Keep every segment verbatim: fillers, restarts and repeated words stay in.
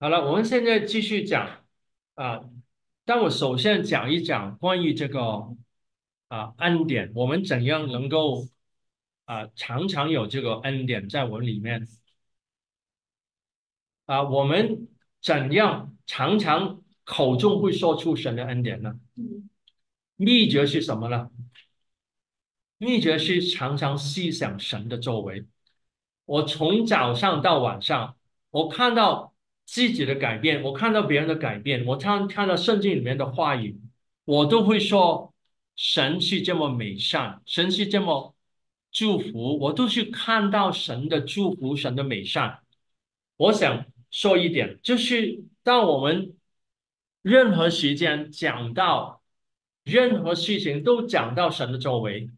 好了，我们现在继续讲啊。但我首先讲一讲关于这个啊恩典，我们怎样能够啊常常有这个恩典在我们里面啊？我们怎样常常口中会说出神的恩典呢？秘诀是什么呢？秘诀是常常思想神的作为。我从早上到晚上，我看到自己的改变，我看到别人的改变，我看看到圣经里面的话语，我都会说神是这么美善，神是这么祝福，我都是看到神的祝福，神的美善。我想说一点，就是当我们任何时间讲到任何事情，都讲到神的作为。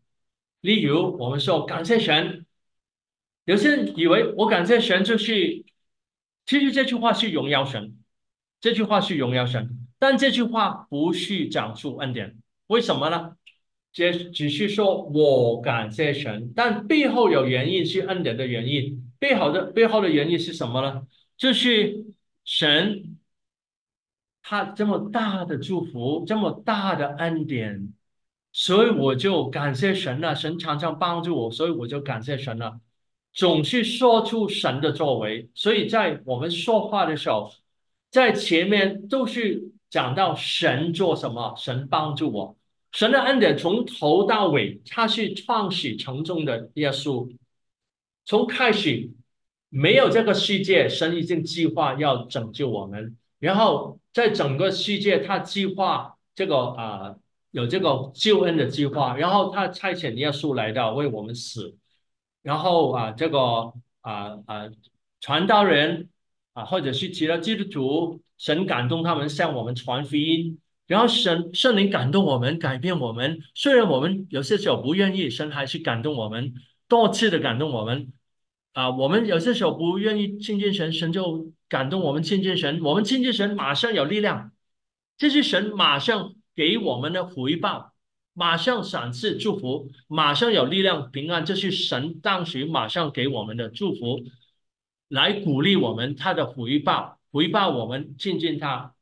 例如我们说感谢神，有些人以为我感谢神就是其实这句话是荣耀神，这句话是荣耀神，但这句话不是讲述恩典。为什么呢？这只是说我感谢神，但背后有原因，是恩典的原因。背后的背后的原因是什么呢？就是神他这么大的祝福，这么大的恩典，所以我就感谢神了。神常常帮助我，所以我就感谢神了。总是说出神的作为，所以在我们说话的时候，在前面都是讲到神做什么，神帮助我，神的恩典从头到尾，它是创始成终的耶稣。从开始没有这个世界，神已经计划要拯救我们，然后在整个世界，他计划这个啊、呃、有这个救恩的计划，然后他差遣耶稣来到为我们死。然后啊，这个啊啊，传道人啊，或者是其他基督徒，神感动他们向我们传福音，然后神圣灵感动我们，改变我们。虽然我们有些时候不愿意，神还是感动我们，多次的感动我们。啊，我们有些时候不愿意亲近神，神就感动我们亲近神。我们亲近神，马上有力量，这是神马上给我们的回报。马上赏赐祝福，马上有力量平安，这是神当时马上给我们的祝福，来鼓励我们，他的回报回报我们亲近他，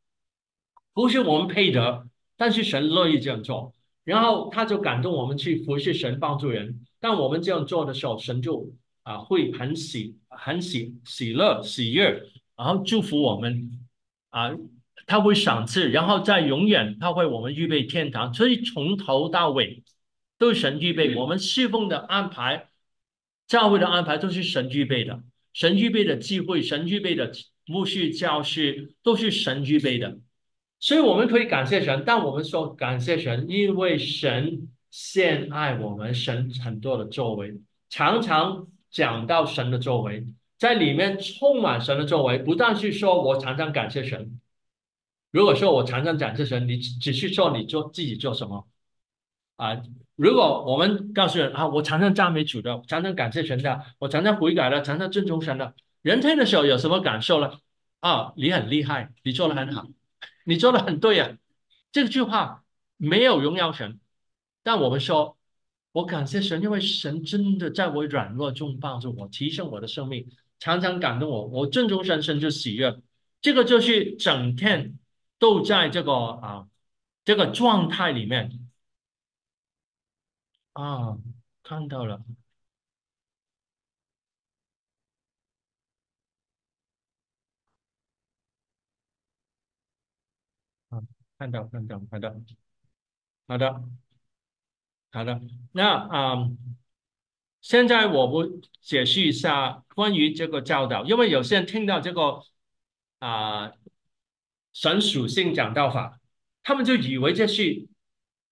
不是我们配得，但是神乐意这样做，然后他就感动我们去服侍神，帮助人。当我们这样做的时候，神就啊会很喜很喜喜乐喜悦，然后祝福我们啊。他会赏赐，然后在永远他为我们预备天堂。所以从头到尾都是神预备，我们侍奉的安排，教会的安排都是神预备的，神预备的聚会，神预备的牧师教师，都是神预备的。所以我们可以感谢神，但我们说感谢神，因为神先爱我们，神很多的作为，常常讲到神的作为，在里面充满神的作为。不但是说我常常感谢神，如果说我常常感谢神，你只是说你做自己做什么啊？如果我们告诉人啊，我常常赞美主的，常常感谢神的，我常常悔改的，常常尊重神的，人听的时候有什么感受呢？啊，你很厉害，你做得很好，你做得很对啊。这句话没有荣耀神，但我们说我感谢神，因为神真的在我软弱中帮助我，提升我的生命，常常感动我，我尊重神，神就喜悦。这个就是整天都在这个啊这个状态里面啊。看到了，啊，看到看到看到，好的好的。那啊，现在我不解释一下关于这个教导，因为有些人听到这个啊神属性讲道法，他们就以为这是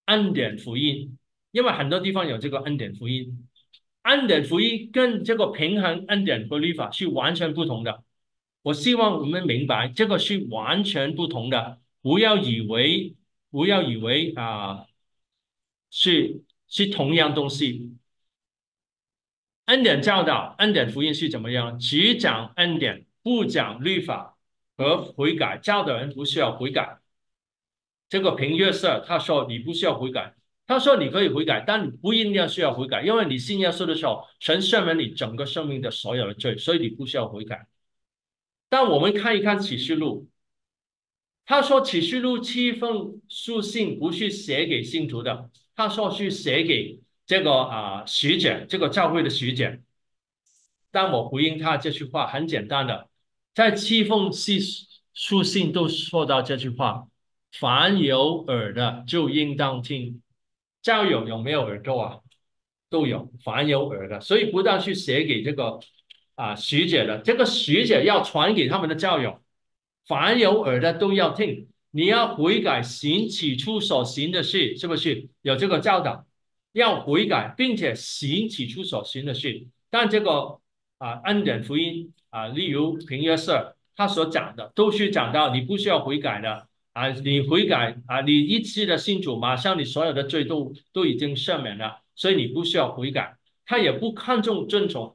恩典福音，因为很多地方有这个恩典福音。恩典福音跟这个平衡恩典和律法是完全不同的，我希望我们明白这个是完全不同的。不要以为不要以为啊、呃、是是同样东西。恩典教导恩典福音是怎么样？只讲恩典，不讲律法和悔改。教导人不需要悔改，这个平约瑟他说你不需要悔改，他说你可以悔改，但你不一定要需要悔改，因为你信耶稣的时候，神赦免你整个生命的所有的罪，所以你不需要悔改。但我们看一看启示录，他说启示录七封书信不是写给信徒的，他说是写给这个啊、呃、使者，这个教会的使者。但我回应他这句话很简单的，在七封书信都说到这句话：凡有耳的就应当听。教友有没有耳朵啊？都有，凡有耳的。所以不但是写给这个啊使者的，这个使者要传给他们的教友，凡有耳的都要听。你要悔改行起初所行的事，是不是有这个教导？要悔改，并且行起初所行的事。但这个啊恩典福音啊，例如平约瑟他所讲的，都是讲到你不需要悔改的。啊，你悔改啊，你一次的信主，马上你所有的罪都都已经赦免了，所以你不需要悔改。他也不看重遵从，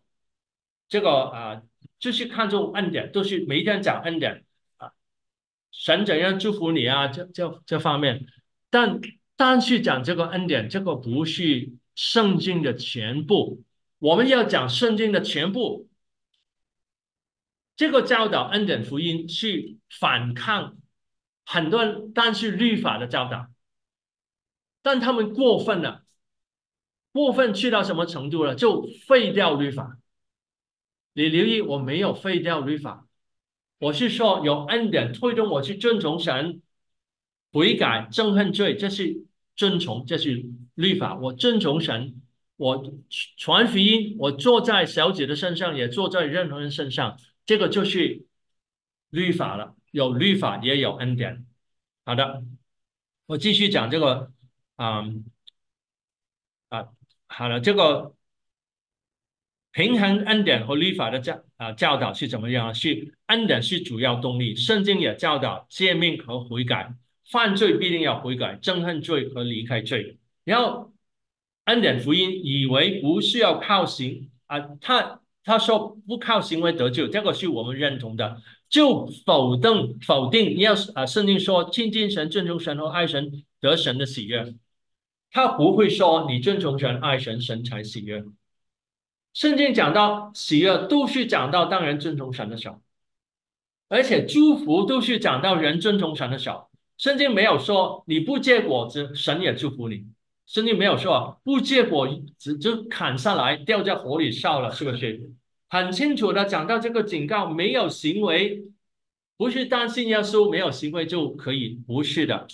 这个啊，就是看重恩典，都是每天讲恩典啊，神怎样祝福你啊，这这这方面。但单是讲这个恩典，这个不是圣经的全部。我们要讲圣经的全部，这个教导恩典福音去反抗很多人，但是律法的教导，但他们过分了，过分去到什么程度了？就废掉律法。你留意，我没有废掉律法，我是说有恩典推动我去遵从神，悔改、憎恨罪，这是遵从，这是律法。我遵从神，我传福音，我坐在小姐的身上，也坐在任何人身上，这个就是律法了。有律法也有恩典。好的，我继续讲这个啊、嗯、啊，好了，这个平衡恩典和律法的教啊教导是怎么样？是恩典是主要动力。圣经也教导诫命和悔改，犯罪必定要悔改，憎恨罪和离开罪。然后恩典福音以为不需要靠行啊，他他说不靠行为得救，这个是我们认同的。就否定否定，要啊，圣经说亲近神、尊崇神和爱神得神的喜悦，他不会说你尊崇神、爱神，神才喜悦。圣经讲到喜悦，都是讲到当人尊崇神的手，而且祝福都是讲到人尊崇神的手。圣经没有说你不结果子，神也祝福你。圣经没有说不结果子就砍下来掉在火里烧了，是不是？很清楚的讲到这个警告，没有行为，不是担心耶稣没有行为就可以，不是的。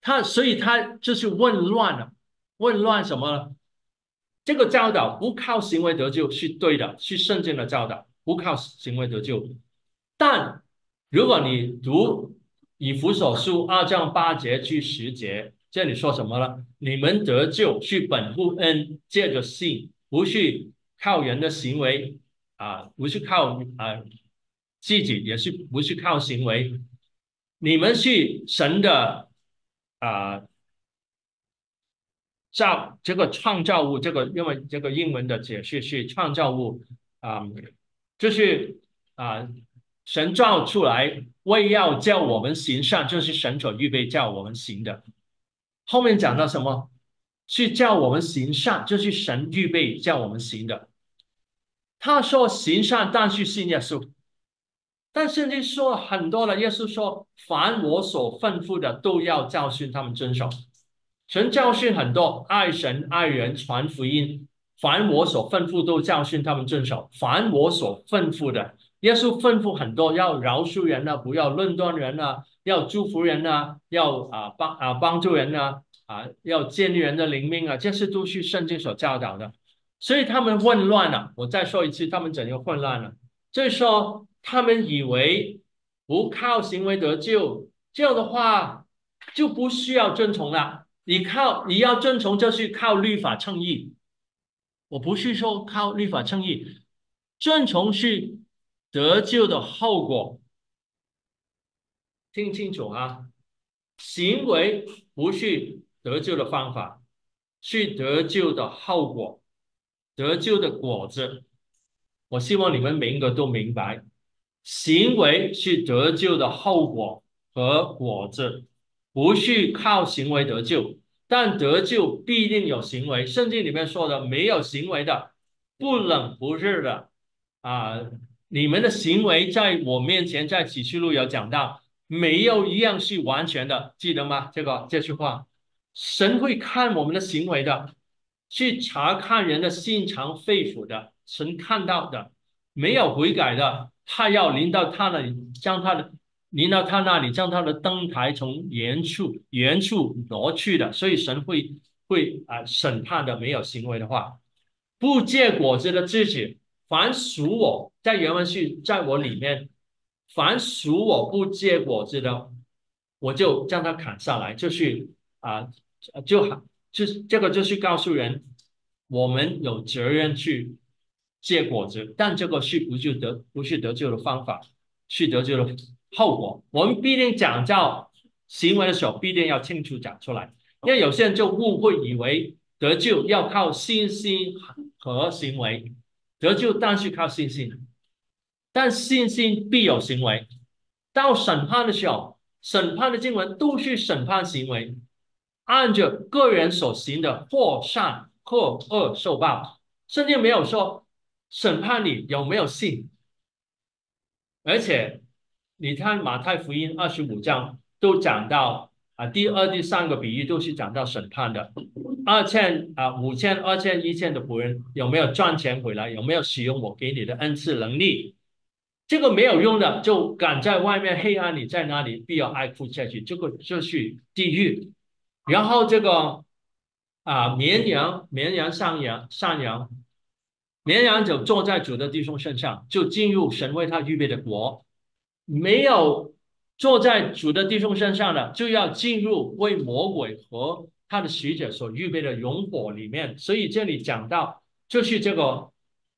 他所以他就是混乱了，混乱什么呢？这个教导不靠行为得救是对的，是圣经的教导，不靠行为得救。但如果你读以弗所书二章八节至十节，这里说什么呢？你们得救是本乎恩，借着信，不是靠人的行为。啊，不是靠啊自己，也是不是靠行为。你们是神的啊造这个创造物，这个因为这个英文的解释是创造物啊，就是啊神造出来，为要叫我们行善，就是神所预备叫我们行的。后面讲到什么？是叫我们行善，就是神预备叫我们行的。他说行善，但是信耶稣。但圣经说很多了，耶稣说凡我所吩咐的都要教训他们遵守。神教训很多，爱神爱人传福音，凡我所吩咐都教训他们遵守。凡我所吩咐的，耶稣吩咐很多，要饶恕人啊，不要论断人啊，要祝福人啊，要啊帮啊帮助人啊，啊要建立人的灵命啊，这些都是圣经所教导的。所以他们混乱了，我再说一次，他们怎样混乱了？就是说，他们以为不靠行为得救，这样的话就不需要遵从了。你靠你要遵从，就是靠律法称义。我不是说靠律法称义，遵从是得救的后果。听清楚啊，行为不是得救的方法，是得救的后果。得救的果子，我希望你们每一个都明白，行为是得救的后果和果子，不是靠行为得救，但得救必定有行为。圣经里面说的，没有行为的，不冷不热的啊，你们的行为在我面前，在启示录有讲到，没有一样是完全的，记得吗？这个这句话，神会看我们的行为的，去查看人的心肠肺腑的，神看到的，没有悔改的，他要临到他那里，将他的临到他那里，将他的灯台从原处原处挪去的，所以神会会啊、呃、审判的，没有行为的话，不结果子的自己。 凡属我，在原文是在我里面，凡属我不结果子的，我就将它砍下来。就是啊、呃，就就是这个就是告诉人，我们有责任去结果子，但这个是不就得不是得救的方法，是得救的后果。我们必定讲到行为的时候，必定要清楚讲出来，因为有些人就误会以为得救要靠信心和行为。 得救但是靠信心，但信心必有行为。到审判的时候，审判的经文都是审判行为，按着个人所行的或善或恶受报。圣经没有说审判你有没有信。而且你看马太福音二十五章都讲到啊，第二、第三个比喻都是讲到审判的。 二千啊、呃，五千、二千、一千的仆人有没有赚钱回来？有没有使用我给你的恩赐能力？这个没有用的，就赶在外面黑暗里，在那里必要哀哭切齿，这个就是地狱。然后这个啊、呃，绵羊、绵羊、山羊、山羊，绵羊就坐在主的弟兄身上，就进入神为他预备的国；没有坐在主的弟兄身上的，就要进入为魔鬼和 他的使者所预备的永火里面，所以这里讲到就是这个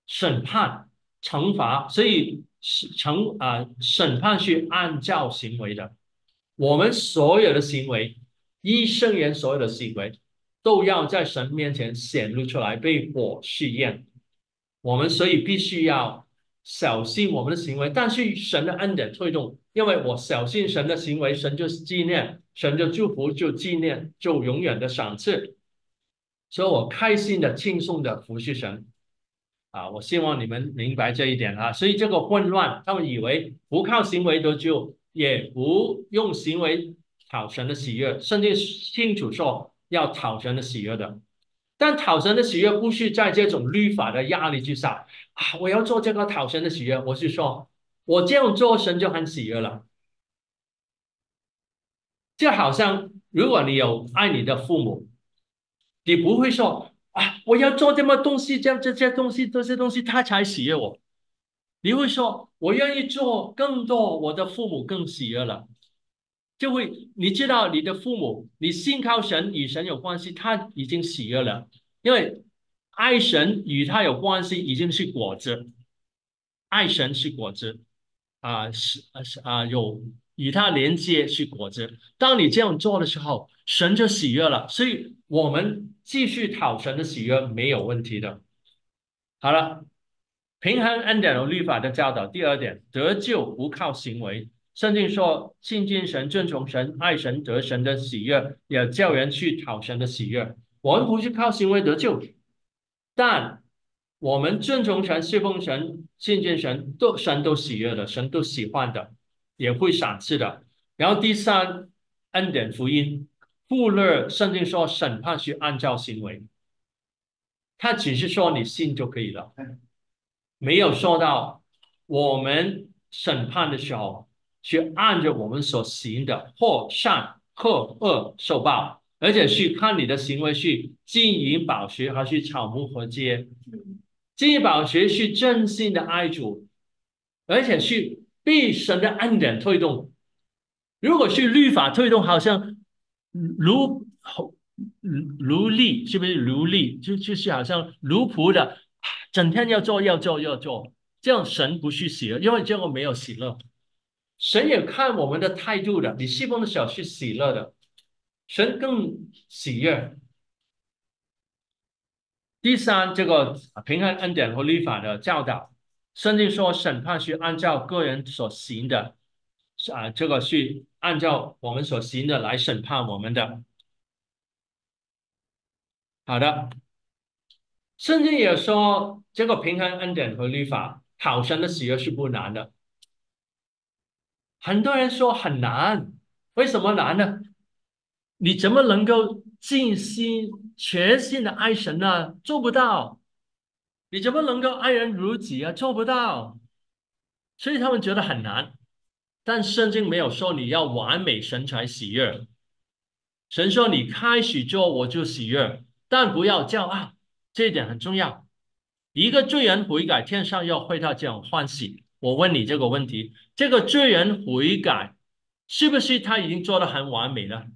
审判、惩罚，所以惩啊、呃、审判是按照行为的，我们所有的行为，依圣言所有的行为，都要在神面前显露出来，被火试验。我们所以必须要小心我们的行为，但是神的恩典推动，因为我小心神的行为，神就是纪念。 神就祝福，就纪念，就永远的赏赐，所以我开心的、轻松的服侍神啊！我希望你们明白这一点啊！所以这个混乱，他们以为不靠行为得救，也不用行为讨神的喜悦，甚至清楚说要讨神的喜悦的。但讨神的喜悦不是在这种律法的压力之下啊！我要做这个讨神的喜悦，我是说，我这样做神就很喜悦了。 就好像，如果你有爱你的父母，你不会说啊，我要做这么东西，这样这些东西，这些东西，他才喜悦我。你会说，我愿意做更多，我的父母更喜悦了。就会，你知道你的父母，你信靠神与神有关系，他已经喜悦了，因为爱神与他有关系已经是果子，爱神是果子，啊是啊是啊有。 与它连接是果子。当你这样做的时候，神就喜悦了。所以，我们继续讨神的喜悦没有问题的。好了，平衡恩典和律法的教导。第二点，得救不靠行为。圣经说，亲近神、尊崇神、爱神、得神的喜悦，也叫人去讨神的喜悦。我们不是靠行为得救，但我们尊崇神、侍奉神、亲近神，都神都喜悦的，神都喜欢的。 也会赏赐的。然后第三，恩典福音忽略圣经说审判是按照行为，他只是说你信就可以了，没有说到我们审判的时候是按照我们所行的或善或恶受报，而且是看你的行为是金银宝石还是草木禾秸。金银宝石是真心的爱主，而且是 被神的恩典推动，如果是律法推动，好像奴奴隶是不是奴隶？就就是好像奴仆的，整天要做要做要做，这样神不是喜乐，因为这个没有喜乐。神也看我们的态度的，你侍奉的时候是喜乐的，神更喜悦。第三，这个平安恩典和律法的教导。 甚至说，审判是按照个人所行的，啊，这个是按照我们所行的来审判我们的。好的，圣经也说，这个平衡恩典和律法，考生的企业是不难的。很多人说很难，为什么难呢？你怎么能够尽心全心的爱神呢？做不到。你怎么能够爱人如己啊？做不到。所以他们觉得很难，但圣经没有说你要完美神才喜悦。神说你开始做我就喜悦，但不要骄傲，这一点很重要。一个罪人悔改，天上要为他这样欢喜。我问你这个问题，这个罪人悔改是不是他已经做得很完美了？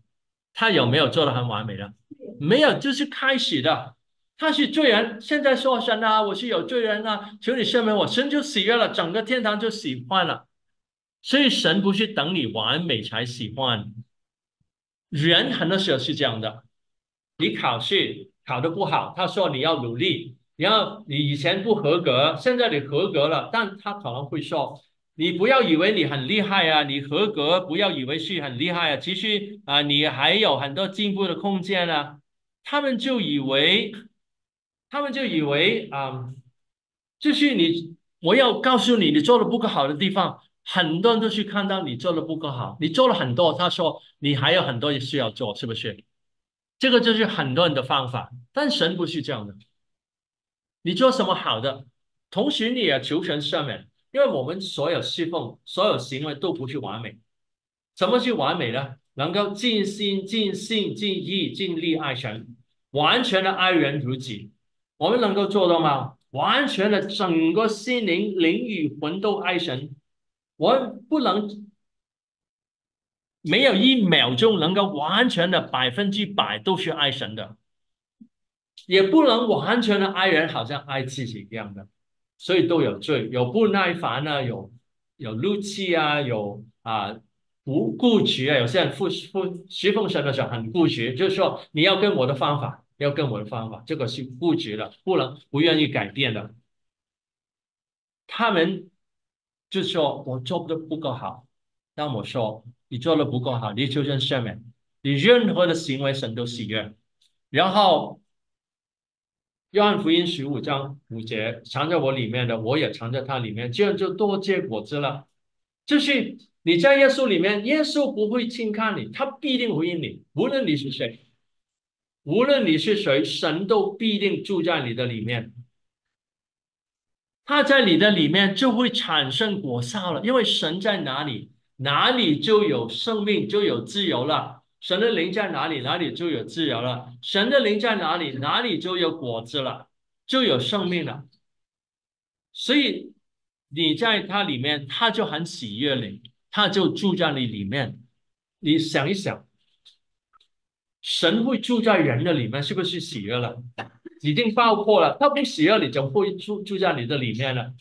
他有没有做得很完美了？没有，就是开始的。他是罪人，现在说神啊，我是有罪人啊，求你赦免我，神就喜悦了，整个天堂就喜欢了。所以神不是等你完美才喜欢，人很多时候是这样的。你考试考得不好，他说你要努力，然后你以前不合格，现在你合格了，但他可能会说你不要以为你很厉害啊，你合格不要以为是很厉害啊，其实啊你还有很多进步的空间啊。他们就以为他们就以为啊、嗯，就是你，我要告诉你你做的不够好的地方，很多人都去看到你做的不够好，你做了很多，他说你还有很多也需要做，是不是？这个就是很多人的方法，但神不是这样的。你做什么好的，同时你也求神赦免，因为我们所有侍奉、所有行为都不是完美。什么是完美呢？能够尽心、尽性、尽意、尽力爱神，完全的爱人如己。我们能够做到吗？完全的整个心灵、灵与魂都爱神。我们不能没有一秒钟能够完全的百分之百都是爱神的。也不能完全的爱人好像爱自己一样的，所以都有罪，有不耐烦啊，有有怒气啊，有啊不固执啊。有些人服服侍奉神的时候很固执，就是说你要跟我的方法，要跟我的方法，这个是固执的，不能不愿意改变的。他们就说我做的不够好，但我说你做的不够好，你求神赦免，你任何的行为神都喜悦。然后约翰福音十五章五节，藏在我里面的，我也藏在他里面，这样就多结果子了。就是你在耶稣里面，耶稣不会轻看你，他必定回应你。无论你是谁，无论你是谁，神都必定住在你的里面。他在你的里面就会产生果效了，因为神在哪里，哪里就有生命，就有自由了。神的灵在哪里，哪里就有自由了。神的灵在哪里，哪里就有果子了，就有生命了。所以你在他里面，他就很喜悦你，他就住在你里面。你想一想，神会住在人的里面，是不是喜悦了？已经包括了，他不喜悦你就会 住, 住在你的里面了。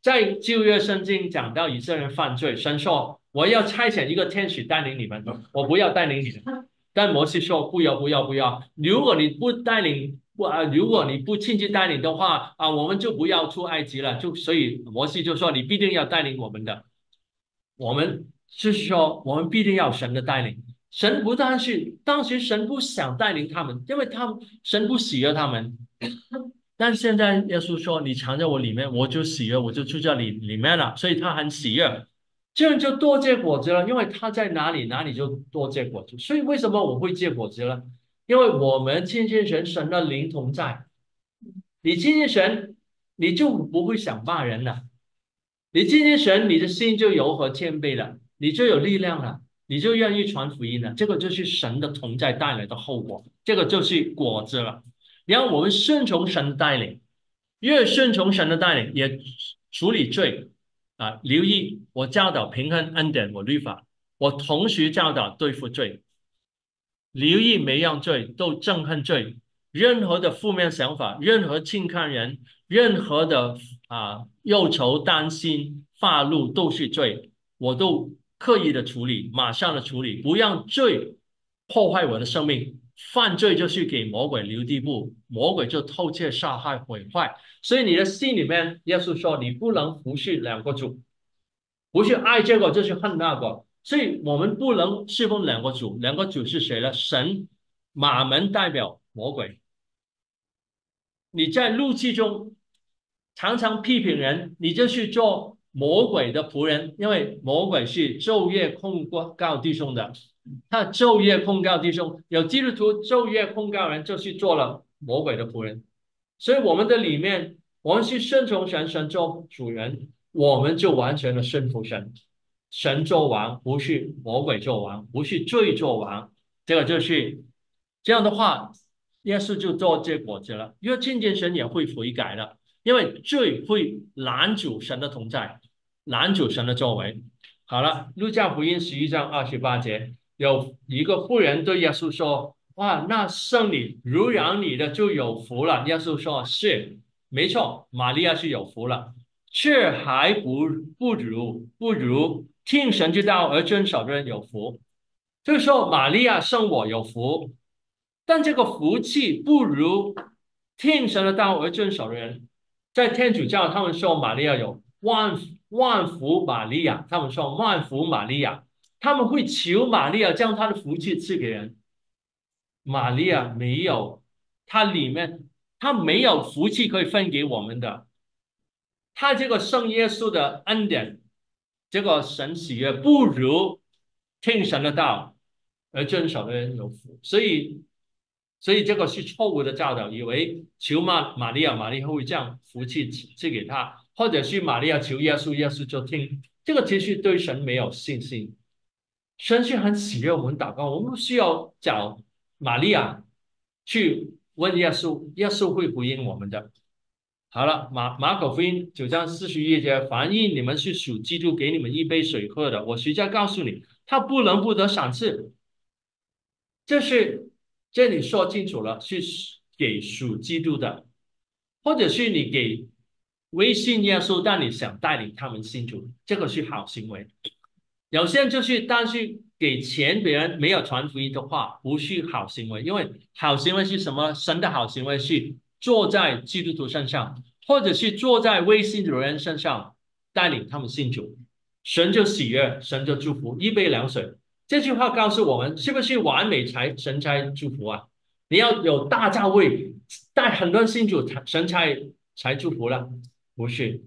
在旧约圣经讲到以色列人犯罪，神说我要差遣一个天使带领你们，我不要带领你们。但摩西说不要不要不要，如果你不带领，如果你不亲自带领的话啊，我们就不要出埃及了。就所以摩西就说你必定要带领我们的，我们就是说我们必定要神的带领。神不但是当时神不想带领他们，因为他们神不喜悦他们，但现在耶稣说你藏在我里面，我就喜悦，我就住在你里面了，所以他很喜悦。这样就多结果子了，因为他在哪里，哪里就多结果子。所以为什么我会结果子呢？因为我们亲近神，神的灵同在。你亲近神，你就不会想骂人了。你亲近神，你的心就柔和谦卑了，你就有力量了，你就愿意传福音了。这个就是神的同在带来的后果，这个就是果子了。然后我们顺从神的带领，越顺从神的带领，也处理罪。啊，留意我教导平衡恩典我律法，我同时教导对付罪。留意每样罪都憎恨罪，任何的负面想法，任何轻看人，任何的啊忧愁担心发怒都是罪，我都刻意的处理，马上的处理，不让罪破坏我的生命。犯罪就是给魔鬼留地步，魔鬼就偷窃杀害毁坏。所以你的心里面，耶稣说你不能服侍两个主，不是爱这个就是恨那个。所以我们不能侍奉两个主。两个主是谁呢？神，马门代表魔鬼。你在怒气中常常批评人，你就去做魔鬼的仆人，因为魔鬼是昼夜控告弟兄的，他昼夜控告弟兄，有基督徒昼夜控告人，就去做了魔鬼的仆人。所以我们的里面，我们去顺从神，神做主人，我们就完全的顺服神，神做王，不是魔鬼做王，不是罪做王。这个就是这样的话，耶稣就做结果子了，因为渐渐神也会悔改了，因为罪会拦阻神的同在，拦阻神的作为。好了，路加福音十一章二十八节，有一个妇人对耶稣说：“哇，那生你乳养你的就有福了。”耶稣说：“是，没错，玛利亚是有福了，却还不不如不如听神之道而遵守的人有福。”就是说，玛利亚生我有福，但这个福气不如听神的道而遵守的人。在天主教，他们说玛利亚有万万福玛利亚，他们说万福玛利亚，他们会求玛利亚将她的福气赐给人。玛利亚没有，她里面她没有福气可以分给我们的。她这个圣耶稣的恩典，这个神喜悦，不如听神的道而遵守的人有福。所以所以这个是错误的教导，以为求玛玛利亚，玛利亚会将福气赐给他，或者是玛利亚求耶稣，耶稣就听。这个其实对神没有信心。神是很喜悦我们祷告，我们不需要找玛利亚去问耶稣，耶稣会回应我们的。好了，马马可福音九章四十一节，凡因你们是属基督给你们一杯水喝的，我实在告诉你，他不能不得赏赐。这是这里说清楚了，是给属基督的，或者是你给微信耶稣，但你想带领他们信主，这个是好行为。有些人就是但是给钱别人，没有传福音的话，不是好行为。因为好行为是什么？神的好行为是坐在基督徒身上，或者是坐在微信主人身上，带领他们信主，神就喜悦，神就祝福，一杯凉水。这句话告诉我们，是不是完美才神才祝福啊？你要有大教会，带很多信主，神才才祝福了？不是，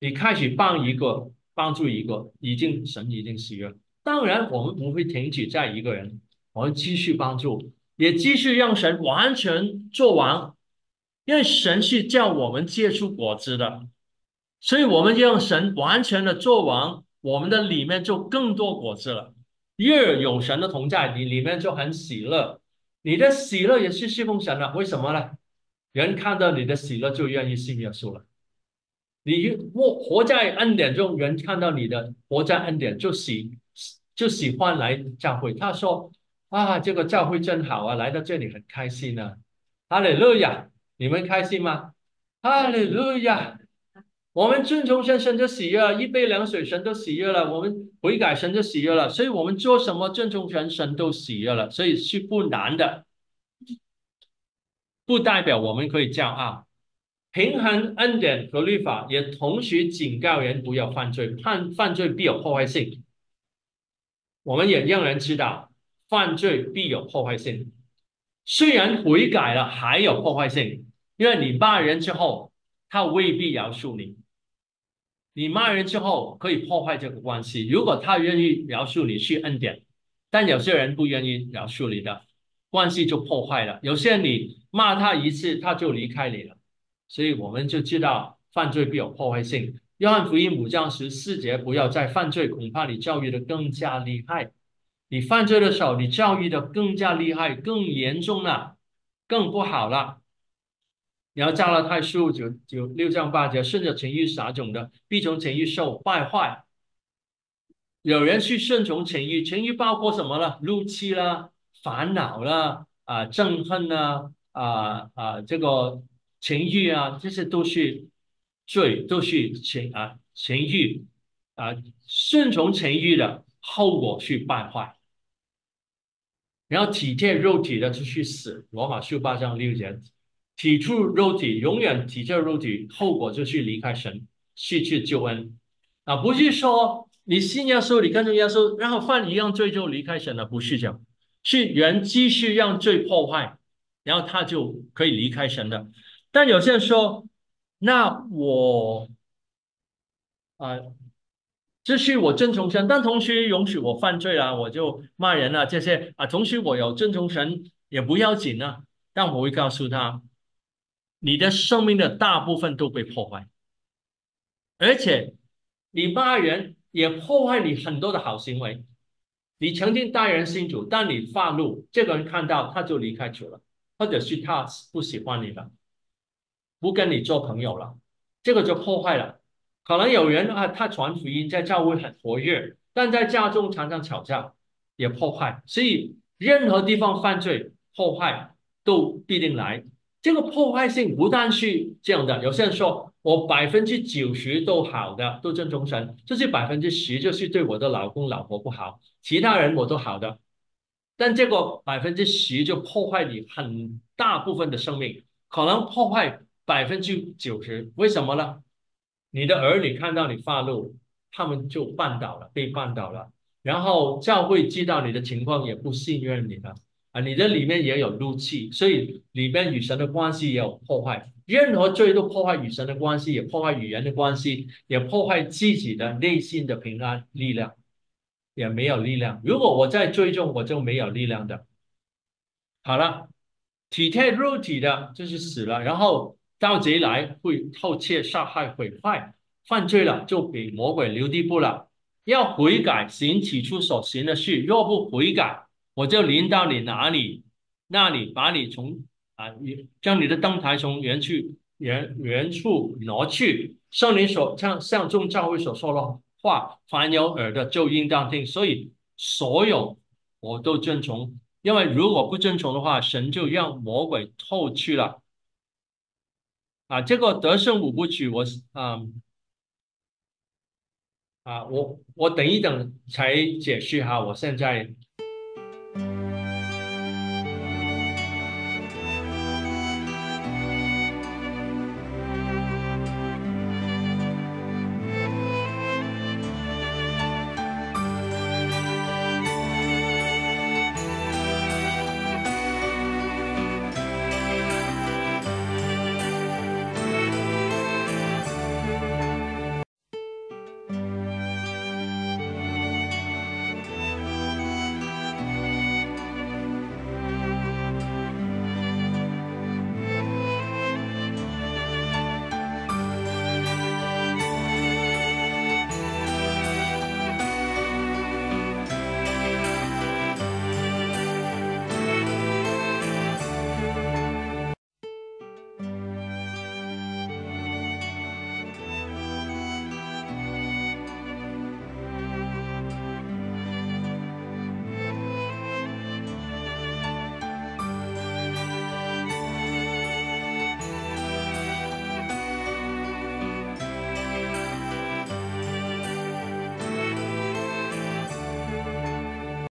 你开始帮一个，帮助一个，已经神已经喜悦。当然，我们不会停止在一个人，我们继续帮助，也继续让神完全做完，因为神是叫我们结出果子的。所以我们让神完全的做完，我们的里面就更多果子了。越有神的同在，你里面就很喜乐，你的喜乐也是侍奉神了。为什么呢？人看到你的喜乐就愿意信耶稣了。你活在恩典中，人看到你的活在恩典就喜就喜欢来教会。他说啊，这个教会真好啊，来到这里很开心啊，哈利路亚，你们开心吗？哈利路亚，我们遵从神，神就喜悦了；一杯凉水，神都喜悦了；我们悔改，神就喜悦了。所以我们做什么遵从神，神都喜悦了。所以是不难的，不代表我们可以骄傲。平衡恩典和律法，也同时警告人不要犯罪，犯犯罪必有破坏性。我们也让人知道，犯罪必有破坏性。虽然悔改了，还有破坏性，因为你骂人之后，他未必饶恕你。你骂人之后可以破坏这个关系，如果他愿意饶恕你是恩典，但有些人不愿意饶恕你的关系就破坏了。有些人你骂他一次他就离开你了。所以我们就知道犯罪必有破坏性。约翰福音五章十四节，不要再犯罪，恐怕你教育的更加厉害。你犯罪的时候，你教育的更加厉害，更严重了，更不好了。然后加拉太书九九六章八节，顺着情欲撒种的，必从情欲受败坏。有人去顺从情欲，情欲包括什么呢？怒气啦，烦恼啦，啊、呃，憎恨啦，啊、呃、啊、呃，这个情欲啊，这些都是罪，都是情啊情欲啊、呃，顺从情欲的后果是败坏。然后体贴肉体的就去死，罗马书八章六节。体贴肉体，永远体贴肉体，后果就是离开神，失去救恩。啊，不是说你信耶稣，你跟着耶稣，然后犯一样罪就离开神了，不是这样，是人继续让罪破坏，然后他就可以离开神的。但有些人说，那我啊、呃，这是我遵从神，但同时容许我犯罪啊，我就骂人啊这些啊，同时我有遵从神也不要紧啊，但我会告诉他，你的生命的大部分都被破坏，而且你骂人也破坏你很多的好行为。你曾经带人信主，但你发怒，这个人看到他就离开主了，或者是他不喜欢你了，不跟你做朋友了，这个就破坏了。可能有人啊，他传福音在教会很活跃，但在家中常常吵架，也破坏。所以任何地方犯罪破坏都必定来。这个破坏性不但是这样的，有些人说我百分之九十都好的，都遵从神，就是百分之十就是对我的老公老婆不好，其他人我都好的，但这个百分之十就破坏你很大部分的生命，可能破坏百分之九十，为什么呢？你的儿女看到你发怒，他们就绊倒了，被绊倒了。然后教会知道你的情况，也不信任你了啊，你的里面也有怒气，所以里面与神的关系也有破坏。任何罪都破坏与神的关系，也破坏与人的关系，也破坏自己的内心的平安力量，也没有力量。如果我在罪中，我就没有力量的。好了，体贴肉体的就是死了，然后盗贼来会偷窃杀害毁坏，犯罪了就给魔鬼留地步了。要悔改行起初所行的事，若不悔改，我就临到你哪里那里，把你从啊将你的灯台从原处原原处挪去。圣灵所像像众教会所说的话，凡有耳的就应当听。所以所有我都遵从，因为如果不遵从的话，神就让魔鬼偷去了。啊，这个得胜五部曲，我啊啊，我我等一等才解释哈，我现在